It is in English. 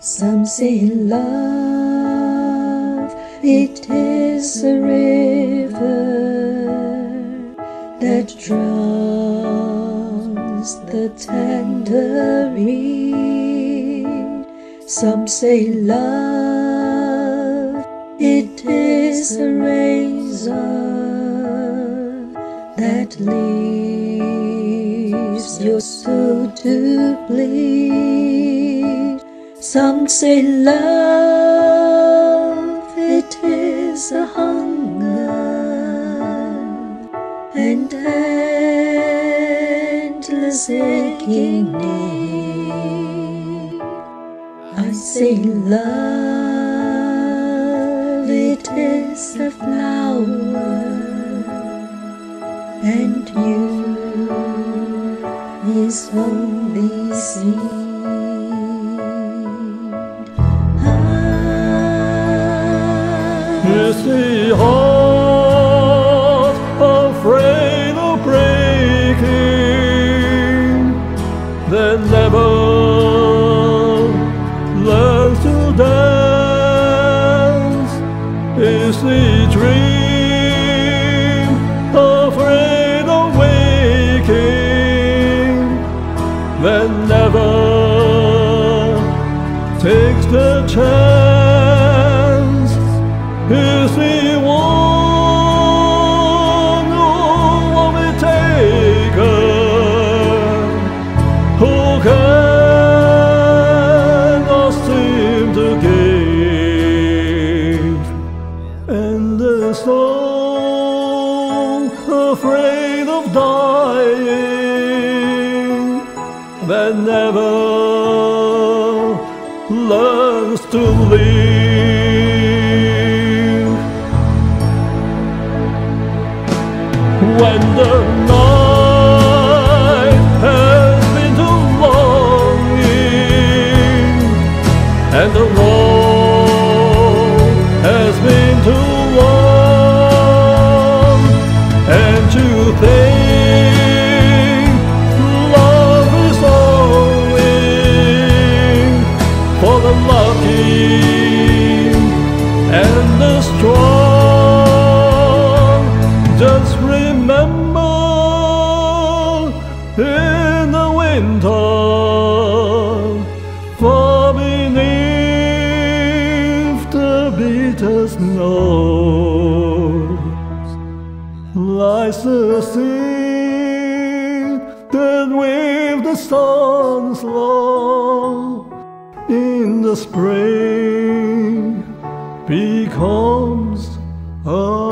Some say love, it is a river that drowns the tangerine. Some say love, it is a razor that leaves your soul to bleed. Some say love, it is a hunger and endless aching need. I say love, it is a flower and you is only seed. Is the heart afraid of breaking, that never learns to dance? Is the dream afraid of waking, that never takes the chance? Is the one who won't be taken, who cannot seem to give? And the soul afraid of dying, that never learns to live. When the night has been too longing and the road has been too long, and you think love is only for the lucky and the strong, in the winter, far beneath the bitter snow, lies the sea that with the sun's law in the spring becomes a